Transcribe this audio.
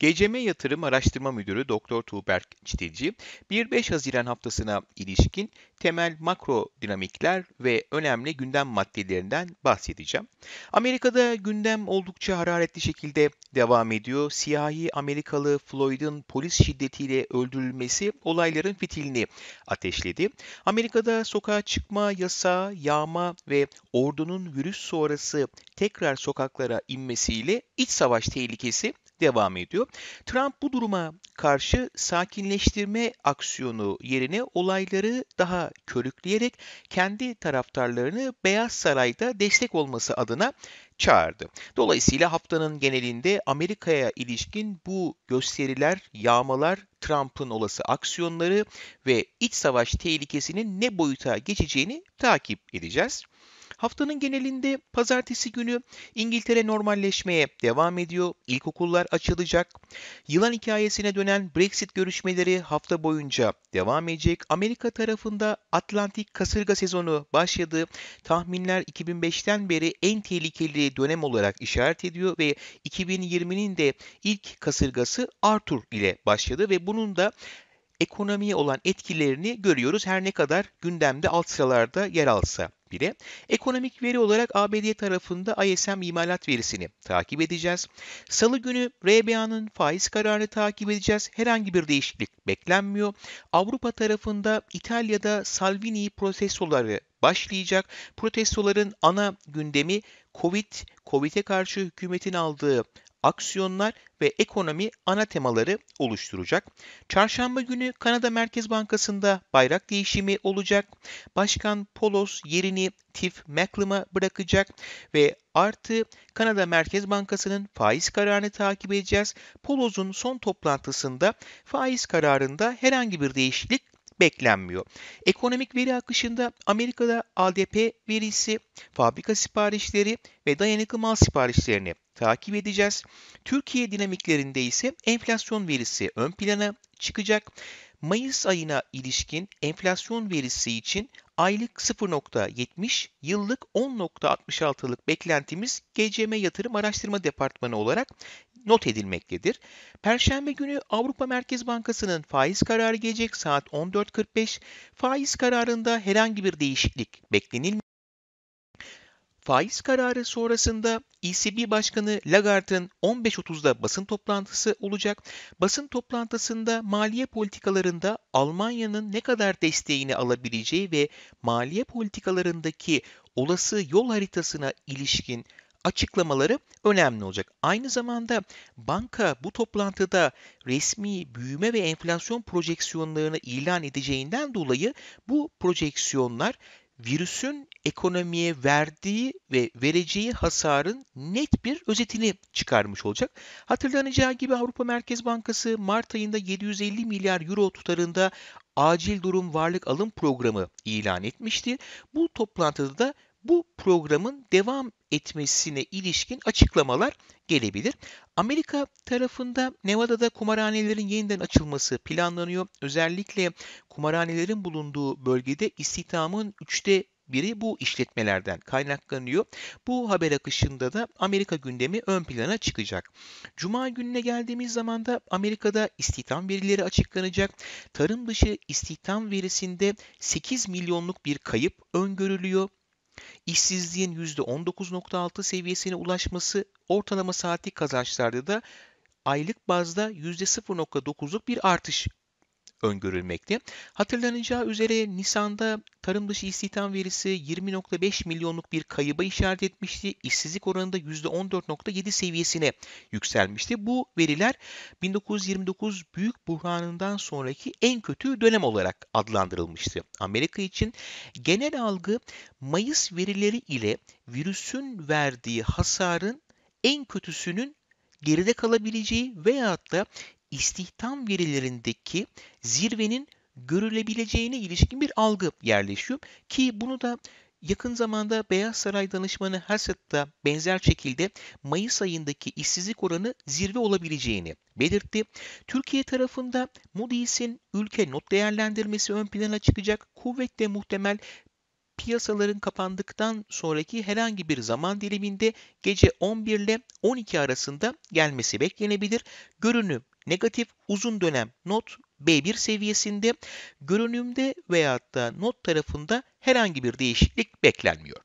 GCM Yatırım Araştırma Müdürü Dr. Tuğberk Çitilci, 1-5 Haziran haftasına ilişkin temel makro dinamikler ve önemli gündem maddelerinden bahsedeceğim. Amerika'da gündem oldukça hararetli şekilde devam ediyor. Siyahi Amerikalı Floyd'un polis şiddetiyle öldürülmesi olayların fitilini ateşledi. Amerika'da sokağa çıkma yasağı, yağma ve ordunun virüs sonrası tekrar sokaklara inmesiyle iç savaş tehlikesi devam ediyor. Trump bu duruma karşı sakinleştirme aksiyonu yerine olayları daha körükleyerek kendi taraftarlarını Beyaz Saray'da destek olması adına çağırdı. Dolayısıyla haftanın genelinde Amerika'ya ilişkin bu gösteriler, yağmalar, Trump'ın olası aksiyonları ve iç savaş tehlikesinin ne boyuta geçeceğini takip edeceğiz. Haftanın genelinde pazartesi günü İngiltere normalleşmeye devam ediyor. İlkokullar açılacak. Yılan hikayesine dönen Brexit görüşmeleri hafta boyunca devam edecek. Amerika tarafında Atlantik kasırga sezonu başladı. Tahminler 2005'ten beri en tehlikeli dönem olarak işaret ediyor ve 2020'nin de ilk kasırgası Arthur ile başladı ve bunun da ekonomiye olan etkilerini görüyoruz. Her ne kadar gündemde alt sıralarda yer alsa bile. Ekonomik veri olarak ABD tarafında ISM imalat verisini takip edeceğiz. Salı günü RBA'nın faiz kararını takip edeceğiz. Herhangi bir değişiklik beklenmiyor. Avrupa tarafında İtalya'da Salvini protestoları başlayacak. Protestoların ana gündemi COVID, COVID'e karşı hükümetin aldığı aksiyonlar ve ekonomi ana temaları oluşturacak. Çarşamba günü Kanada Merkez Bankası'nda bayrak değişimi olacak. Başkan Poloz yerini Tiff Macklem'a bırakacak ve artı Kanada Merkez Bankası'nın faiz kararını takip edeceğiz. Poloz'un son toplantısında faiz kararında herhangi bir değişiklik beklenmiyor. Ekonomik veri akışında Amerika'da ADP verisi, fabrika siparişleri ve dayanıklı mal siparişlerini takip edeceğiz. Türkiye dinamiklerinde ise enflasyon verisi ön plana çıkacak. Mayıs ayına ilişkin enflasyon verisi için aylık 0.70, yıllık 10.66'lık beklentimiz GCM Yatırım Araştırma Departmanı olarak not edilmektedir. Perşembe günü Avrupa Merkez Bankası'nın faiz kararı gelecek saat 14.45. Faiz kararında herhangi bir değişiklik beklenilmiyor. Faiz kararı sonrasında ECB Başkanı Lagarde'ın 15.30'da basın toplantısı olacak. Basın toplantısında maliye politikalarında Almanya'nın ne kadar desteğini alabileceği ve maliye politikalarındaki olası yol haritasına ilişkin açıklamaları önemli olacak. Aynı zamanda banka bu toplantıda resmi büyüme ve enflasyon projeksiyonlarını ilan edeceğinden dolayı bu projeksiyonlar virüsün ekonomiye verdiği ve vereceği hasarın net bir özetini çıkarmış olacak. Hatırlanacağı gibi Avrupa Merkez Bankası Mart ayında 750 milyar euro tutarında acil durum varlık alım programı ilan etmişti. Bu toplantıda da bu programın devam etmesine ilişkin açıklamalar gelebilir. Amerika tarafında Nevada'da kumarhanelerin yeniden açılması planlanıyor. Özellikle kumarhanelerin bulunduğu bölgede istihdamın 3'te 1'i bu işletmelerden kaynaklanıyor. Bu haber akışında da Amerika gündemi ön plana çıkacak. Cuma gününe geldiğimiz zaman da Amerika'da istihdam verileri açıklanacak. Tarım dışı istihdam verisinde 8 milyonluk bir kayıp öngörülüyor. İşsizliğin %19.6 seviyesine ulaşması, ortalama saatlik kazançlarda da aylık bazda %0.9'luk bir artış öngörülmekte. Hatırlanacağı üzere Nisan'da tarım dışı istihdam verisi 20.5 milyonluk bir kayıba işaret etmişti. İşsizlik oranı da %14.7 seviyesine yükselmişti. Bu veriler 1929 büyük buhranından sonraki en kötü dönem olarak adlandırılmıştı. Amerika için genel algı Mayıs verileri ile virüsün verdiği hasarın en kötüsünün geride kalabileceği veyahut da istihdam verilerindeki zirvenin görülebileceğine ilişkin bir algı yerleşiyor ki bunu da yakın zamanda Beyaz Saray danışmanı Hassett da benzer şekilde Mayıs ayındaki işsizlik oranı zirve olabileceğini belirtti. Türkiye tarafında Moody's'in ülke not değerlendirmesi ön plana çıkacak. Kuvvetle muhtemel piyasaların kapandıktan sonraki herhangi bir zaman diliminde gece 11 ile 12 arasında gelmesi beklenebilir. Görünüm negatif, uzun dönem not B1 seviyesinde, görünümde veyahut da not tarafında herhangi bir değişiklik beklenmiyor.